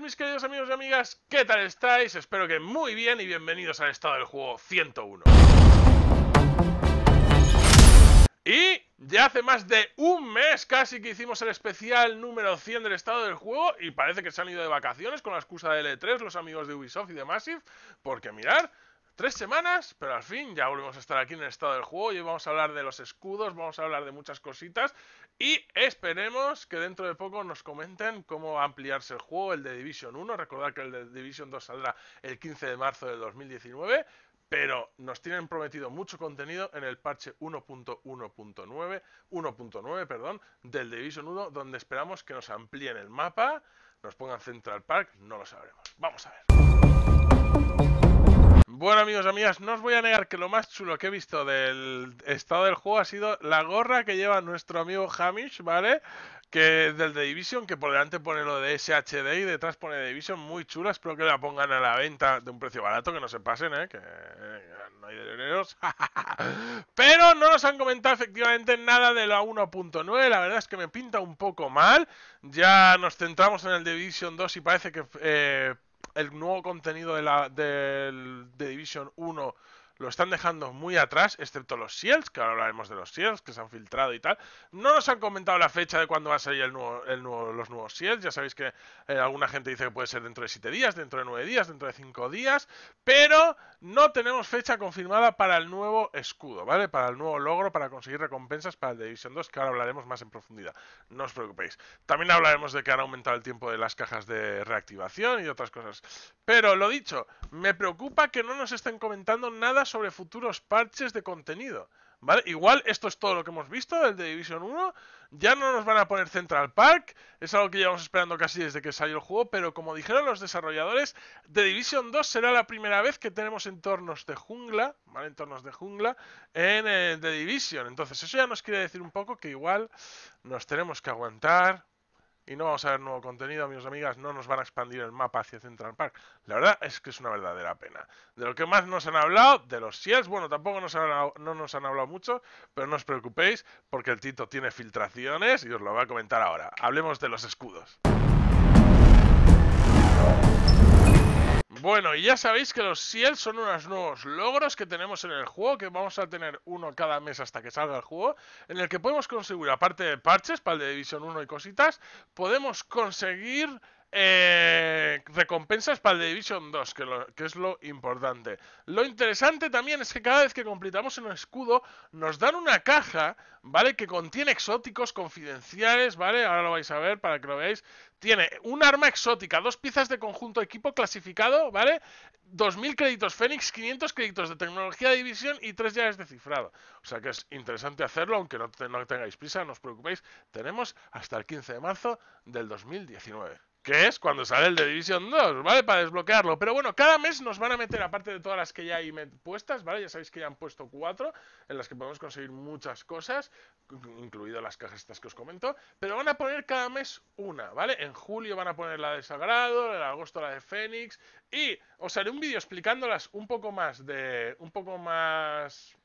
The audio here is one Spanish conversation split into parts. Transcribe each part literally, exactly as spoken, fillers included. días, mis queridos amigos y amigas, ¿qué tal estáis? Espero que muy bien y bienvenidos al estado del juego ciento uno. Y ya hace más de un mes casi que hicimos el especial número cien del estado del juego y parece que se han ido de vacaciones con la excusa de E tres los amigos de Ubisoft y de Massive, porque mirad, tres semanas, pero al fin ya volvemos a estar aquí en el estado del juego. Hoy vamos a hablar de los escudos, vamos a hablar de muchas cositas y esperemos que dentro de poco nos comenten cómo va a ampliarse el juego, el de Division uno. Recordad que el de Division dos saldrá el quince de marzo del dos mil diecinueve, pero nos tienen prometido mucho contenido en el parche uno punto uno punto nueve, uno punto nueve, perdón, del Division uno, donde esperamos que nos amplíen el mapa, nos pongan Central Park, no lo sabremos. Vamos a ver. Bueno, amigos y amigas, no os voy a negar que lo más chulo que he visto del estado del juego ha sido la gorra que lleva nuestro amigo Hamish, ¿vale? Que del The Division, que por delante pone lo de S H D y detrás pone The Division, muy chula. Espero que la pongan a la venta de un precio barato, que no se pasen, ¿eh? Que no hay dineros. Pero no nos han comentado efectivamente nada de la uno punto nueve, la verdad es que me pinta un poco mal. Ya nos centramos en el The Division dos y parece que... Eh, el nuevo contenido de la de, de Division uno lo están dejando muy atrás, excepto los Shields, que ahora hablaremos de los Shields, que se han filtrado y tal. No nos han comentado la fecha de cuándo va a salir el nuevo, el nuevo, los nuevos Shields. Ya sabéis que eh, alguna gente dice que puede ser dentro de siete días, dentro de nueve días, dentro de cinco días, pero no tenemos fecha confirmada para el nuevo escudo, ¿vale? Para el nuevo logro, para conseguir recompensas para el de Division dos, que ahora hablaremos más en profundidad. No os preocupéis. También hablaremos de que han aumentado el tiempo de las cajas de reactivación y otras cosas. Pero lo dicho, me preocupa que no nos estén comentando nada sobre futuros parches de contenido, ¿vale? Igual esto es todo lo que hemos visto del The Division uno. Ya no nos van a poner Central Park, es algo que llevamos esperando casi desde que salió el juego, pero como dijeron los desarrolladores, The Division dos será la primera vez que tenemos entornos de jungla, ¿vale? Entornos de jungla en eh, The Division. Entonces eso ya nos quiere decir un poco que igual nos tenemos que aguantar y no vamos a ver nuevo contenido, amigos y amigas. No nos van a expandir el mapa hacia Central Park. La verdad es que es una verdadera pena. De lo que más nos han hablado, de los Ciels, bueno, tampoco nos han, no nos han hablado mucho, pero no os preocupéis, porque el Tito tiene filtraciones y os lo va a comentar ahora. Hablemos de los escudos. Bueno, y ya sabéis que los Ciel son unos nuevos logros que tenemos en el juego, que vamos a tener uno cada mes hasta que salga el juego, en el que podemos conseguir, aparte de parches para el de Division uno y cositas, podemos conseguir eh, recompensas para el de Division dos, que, lo, que es lo importante. Lo interesante también es que cada vez que completamos un escudo, nos dan una caja, ¿vale? Que contiene exóticos confidenciales, ¿vale? Ahora lo vais a ver para que lo veáis. Tiene un arma exótica, dos piezas de conjunto equipo clasificado, ¿vale? dos mil créditos Phoenix, quinientos créditos de tecnología de división y tres llaves de cifrado. O sea que es interesante hacerlo, aunque no, te, no tengáis prisa, no os preocupéis. Tenemos hasta el quince de marzo del dos mil diecinueve. Que es cuando sale el de Division dos, ¿vale? Para desbloquearlo. Pero bueno, cada mes nos van a meter, aparte de todas las que ya hay puestas, ¿vale? Ya sabéis que ya han puesto cuatro, en las que podemos conseguir muchas cosas, incluido las cajas estas que os comento. Pero van a poner cada mes una, ¿vale? En julio van a poner la de Sagrado, en agosto la de Phoenix. Y os haré un vídeo explicándolas un poco más de... un poco más...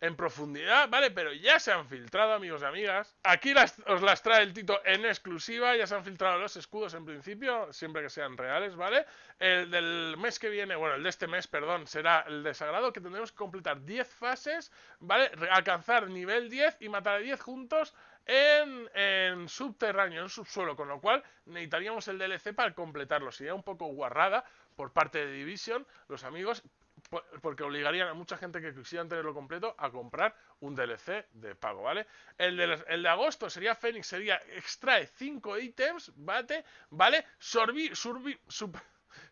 en profundidad, ¿vale? Pero ya se han filtrado, amigos y amigas. Aquí las, os las trae el Tito en exclusiva. Ya se han filtrado los escudos en principio, siempre que sean reales, ¿vale? El del mes que viene, bueno, el de este mes, perdón, será el Desagrado, que tendremos que completar diez fases, ¿vale? Alcanzar nivel diez y matar a diez juntos en, en subterráneo, en subsuelo, con lo cual necesitaríamos el D L C para completarlo. Sería un poco guarrada por parte de Division, los amigos, porque obligarían a mucha gente que quisieran tenerlo completo a comprar un D L C de pago, ¿vale? El de, el de agosto sería Phoenix, sería extrae cinco ítems, ¿vale? ¿Vale? Sorbi, surbi, sub,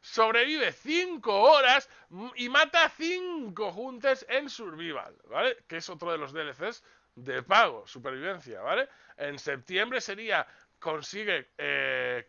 sobrevive cinco horas y mata cinco juntes en Survival, ¿vale? Que es otro de los D L Cs de pago, supervivencia, ¿vale? En septiembre sería... consigue eh,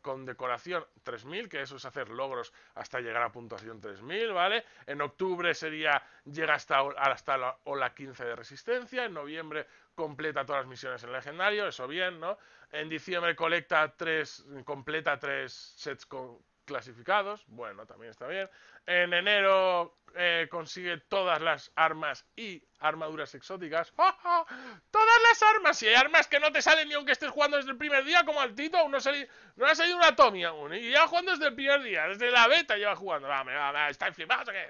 condecoración tres mil, que eso es hacer logros hasta llegar a puntuación tres mil, ¿vale? En octubre sería, llega hasta, hasta la ola quince de resistencia, en noviembre completa todas las misiones en legendario, eso bien, ¿no? En diciembre colecta tres, completa tres sets con, clasificados, bueno, también está bien. En enero eh, consigue todas las armas y armaduras exóticas. ¡Oh, oh! ¡Todas las armas! Si hay armas que no te salen ni aunque estés jugando desde el primer día, como Altito, aún no, sali... no ha salido una Tommy aún. Y ya jugando desde el primer día, desde la beta lleva jugando. ¡Ah, me, me, ¿estáis flipados o qué?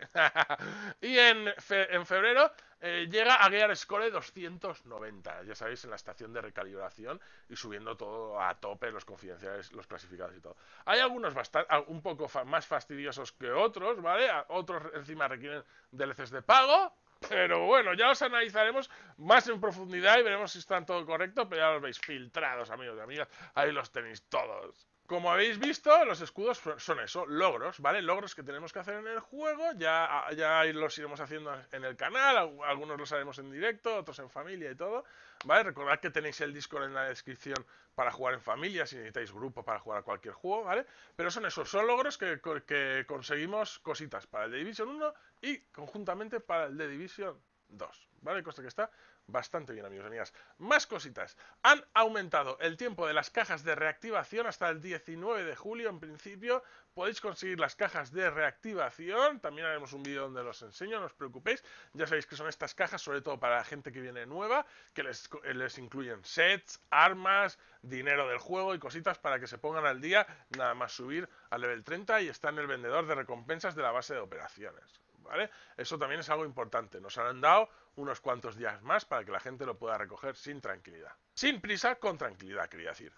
Y en, fe... en febrero eh, llega a Gear Score doscientos noventa, ya sabéis, en la estación de recalibración y subiendo todo a tope, los confidenciales, los clasificados y todo. Hay algunos bastante, un poco fa... más fastidiosos que otros, ¿vale? Otros encima requieren D L Cs de pago. Pero bueno, ya os analizaremos más en profundidad y veremos si están todo correcto, pero ya los veis filtrados, amigos y amigas, ahí los tenéis todos. Como habéis visto, los escudos son eso, logros, ¿vale? Logros que tenemos que hacer en el juego, ya, ya los iremos haciendo en el canal, algunos los haremos en directo, otros en familia y todo, ¿vale? Recordad que tenéis el Discord en la descripción para jugar en familia, si necesitáis grupo para jugar a cualquier juego, ¿vale? Pero son esos, son logros que, que conseguimos cositas para el The Division uno y conjuntamente para el The Division dos, ¿vale? Cosa que está bastante bien, amigos y amigas. Más cositas. Han aumentado el tiempo de las cajas de reactivación hasta el diecinueve de julio. En principio podéis conseguir las cajas de reactivación. También haremos un vídeo donde los enseño, no os preocupéis. Ya sabéis que son estas cajas, sobre todo para la gente que viene nueva, que les, les incluyen sets, armas, dinero del juego y cositas para que se pongan al día. Nada más subir al level treinta y está en el vendedor de recompensas de la base de operaciones, ¿vale? Eso también es algo importante. Nos han dado unos cuantos días más para que la gente lo pueda recoger sin tranquilidad. Sin prisa, con tranquilidad, quería decir.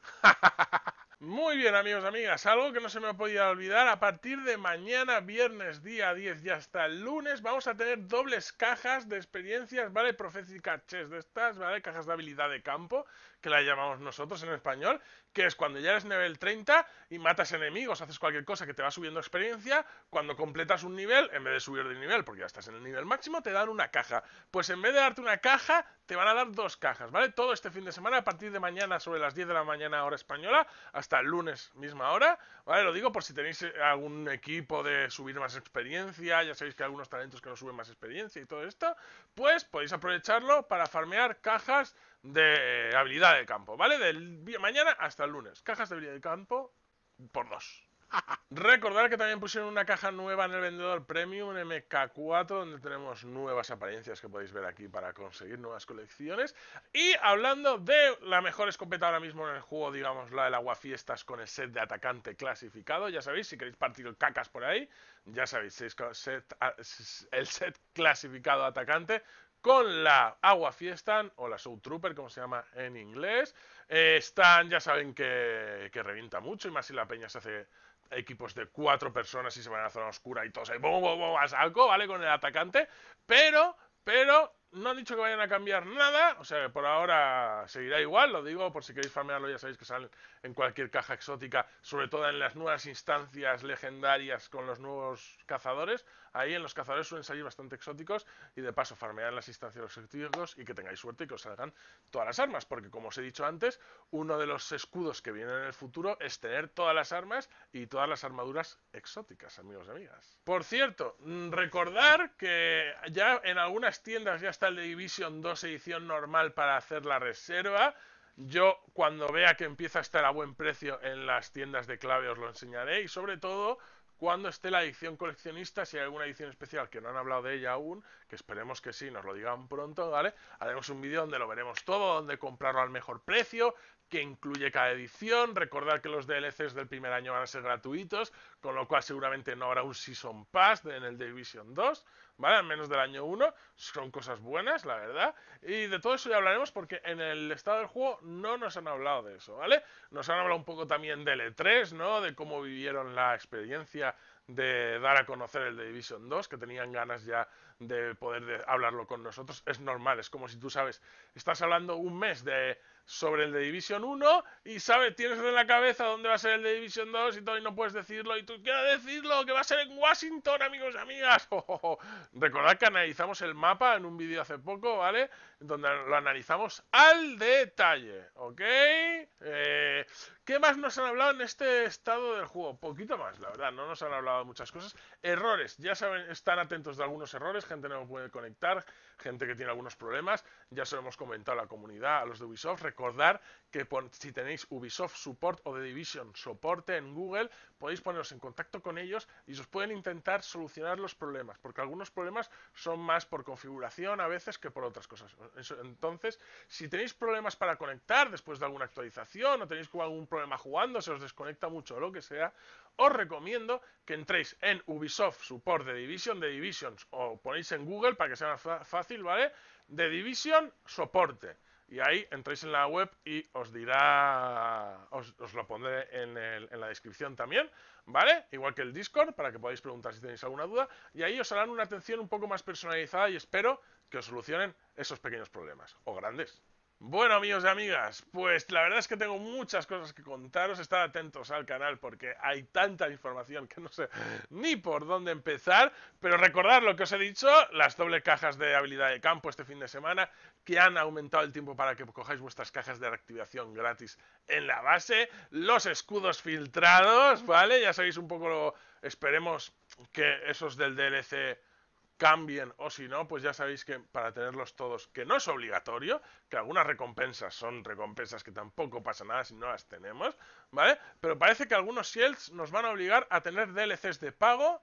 Muy bien, amigos y amigas, algo que no se me podía olvidar, a partir de mañana, viernes día diez y hasta el lunes, vamos a tener dobles cajas de experiencias, ¿vale? Prophecy Caches de estas, ¿vale? Cajas de habilidad de campo, que la llamamos nosotros en español, que es cuando ya eres nivel treinta y matas enemigos, haces cualquier cosa que te va subiendo experiencia, cuando completas un nivel, en vez de subir de nivel, porque ya estás en el nivel máximo, te dan una caja. Pues en vez de darte una caja, te van a dar dos cajas, ¿vale? Todo este fin de semana, a partir de mañana, sobre las diez de la mañana hora española, hasta hasta el lunes misma hora, ¿vale? Lo digo por si tenéis algún equipo de subir más experiencia, ya sabéis que hay algunos talentos que no suben más experiencia y todo esto, pues podéis aprovecharlo para farmear cajas de habilidad de campo, ¿vale? Del mañana hasta el lunes, cajas de habilidad de campo por dos. Recordar que también pusieron una caja nueva en el vendedor Premium M K cuatro, donde tenemos nuevas apariencias que podéis ver aquí para conseguir nuevas colecciones. Y hablando de la mejor escopeta ahora mismo en el juego, digamos la del Agua Fiestas con el set de atacante clasificado, ya sabéis, si queréis partir cacas por ahí, ya sabéis, el set clasificado atacante con la Agua Fiesta o la Soul Trooper, como se llama en inglés. Eh, están, ya saben que, que revienta mucho, y más si la peña se hace equipos de cuatro personas y se van a la zona oscura y todos ahí bom, bom, bom, a saco, ¿vale? Con el atacante. Pero, pero no han dicho que vayan a cambiar nada, o sea que por ahora seguirá igual, lo digo por si queréis farmearlo, ya sabéis que salen en cualquier caja exótica, sobre todo en las nuevas instancias legendarias con los nuevos cazadores, ahí en los cazadores suelen salir bastante exóticos y de paso farmear en las instancias exóticos y que tengáis suerte y que os salgan todas las armas, porque como os he dicho antes, uno de los escudos que viene en el futuro es tener todas las armas y todas las armaduras exóticas, amigos y amigas. Por cierto, recordar que ya en algunas tiendas ya está el The Division dos edición normal para hacer la reserva. Yo cuando vea que empieza a estar a buen precio en las tiendas de clave os lo enseñaré, y sobre todo cuando esté la edición coleccionista, si hay alguna edición especial que no han hablado de ella aún, que esperemos que sí, nos lo digan pronto, ¿vale? Haremos un vídeo donde lo veremos todo, donde comprarlo al mejor precio, que incluye cada edición. Recordad que los D L Cs del primer año van a ser gratuitos, con lo cual seguramente no habrá un Season Pass en el Division dos, ¿vale? Al menos del año uno, son cosas buenas, la verdad. Y de todo eso ya hablaremos, porque en el estado del juego no nos han hablado de eso, ¿vale? Nos han hablado un poco también del E tres, ¿no? De cómo vivieron la experiencia de dar a conocer el The Division dos, que tenían ganas ya de poder de hablarlo con nosotros. Es normal, es como si tú sabes, estás hablando un mes de sobre el The Division uno y sabes, tienes en la cabeza dónde va a ser el The Division dos y todo, y no puedes decirlo, y tú quieres decirlo, que va a ser en Washington, amigos y amigas. Oh, oh, oh. Recordad que analizamos el mapa en un vídeo hace poco, ¿vale? Donde lo analizamos al detalle, ¿ok? Eh... ¿Qué más nos han hablado en este estado del juego? Poquito más, la verdad, no nos han hablado de muchas cosas. Errores, ya saben, están atentos de algunos errores, gente no puede conectar, gente que tiene algunos problemas. ya se lo hemos comentado a la comunidad, a los de Ubisoft. Recordar que por, si tenéis Ubisoft Support o The Division Soporte en Google, podéis poneros en contacto con ellos y os pueden intentar solucionar los problemas, porque algunos problemas son más por configuración a veces que por otras cosas. Entonces, si tenéis problemas para conectar después de alguna actualización o tenéis algún problema jugando, se os desconecta mucho o lo que sea, os recomiendo que entréis en Ubisoft Support The Division, The Divisions, o ponéis en Google para que sea más fácil, ¿vale? The Division Soporte. Y ahí entréis en la web y os dirá, os, os lo pondré en, el, en la descripción también, ¿vale? Igual que el Discord, para que podáis preguntar si tenéis alguna duda. Y ahí os harán una atención un poco más personalizada y espero que os solucionen esos pequeños problemas, o grandes. Bueno, amigos y amigas, pues la verdad es que tengo muchas cosas que contaros. Estad atentos al canal porque hay tanta información que no sé ni por dónde empezar. Pero recordad lo que os he dicho, las doble cajas de habilidad de campo este fin de semana, que han aumentado el tiempo para que cojáis vuestras cajas de reactivación gratis en la base. Los escudos filtrados, ¿vale? Ya sabéis un poco, lo... esperemos que esos del D L C... cambien, o si no, pues ya sabéis que para tenerlos todos, que no es obligatorio, que algunas recompensas son recompensas que tampoco pasa nada si no las tenemos, ¿vale? Pero parece que algunos Shields nos van a obligar a tener D L Cs de pago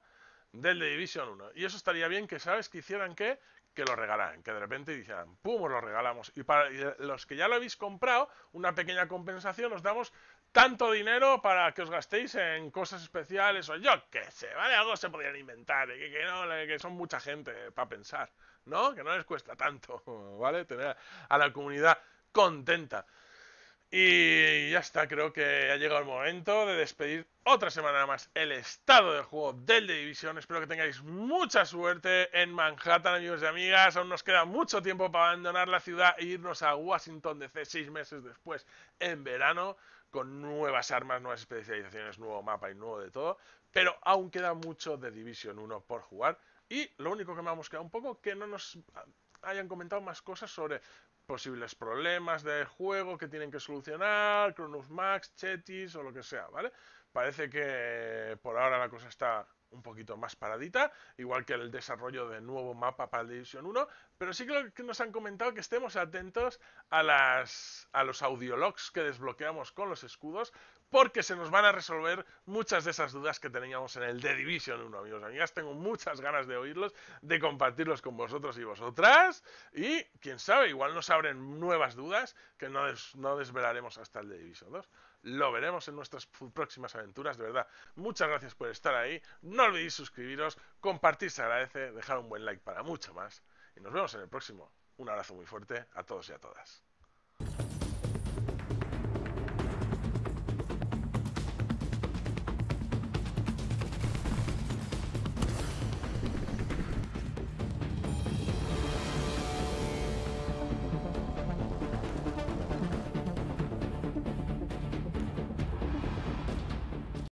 del de Division uno, y eso estaría bien que, ¿sabes? Que hicieran que, que lo regalaran, que de repente dijeran, pum, os lo regalamos, y para los que ya lo habéis comprado, una pequeña compensación, os damos tanto dinero para que os gastéis en cosas especiales o yo qué sé, ¿vale? Algo se podrían inventar, que, que no, que son mucha gente para pensar, ¿no? Que no les cuesta tanto, ¿vale? Tener a la comunidad contenta. Y ya está, creo que ha llegado el momento de despedir otra semana más el estado del juego del The Division. Espero que tengáis mucha suerte en Manhattan, amigos y amigas. Aún nos queda mucho tiempo para abandonar la ciudad e irnos a Washington D C seis meses después, en verano, con nuevas armas, nuevas especializaciones, nuevo mapa y nuevo de todo. Pero aún queda mucho de Division uno por jugar. Y lo único que me ha mosqueado un poco, que no nos hayan comentado más cosas sobre posibles problemas del juego que tienen que solucionar, Cronus Max, Chetis o lo que sea, ¿vale? Parece que por ahora la cosa está un poquito más paradita, igual que el desarrollo de nuevo mapa para el Division uno, pero sí creo que nos han comentado que estemos atentos a, las, a los audiologs que desbloqueamos con los escudos, porque se nos van a resolver muchas de esas dudas que teníamos en el The Division uno, amigos y amigas. Tengo muchas ganas de oírlos, de compartirlos con vosotros y vosotras, y quién sabe, igual nos abren nuevas dudas que no, des, no desvelaremos hasta el The Division dos. Lo veremos en nuestras próximas aventuras, de verdad. Muchas gracias por estar ahí. No olvidéis suscribiros, compartir se agradece, dejar un buen like para mucho más. Y nos vemos en el próximo. Un abrazo muy fuerte a todos y a todas.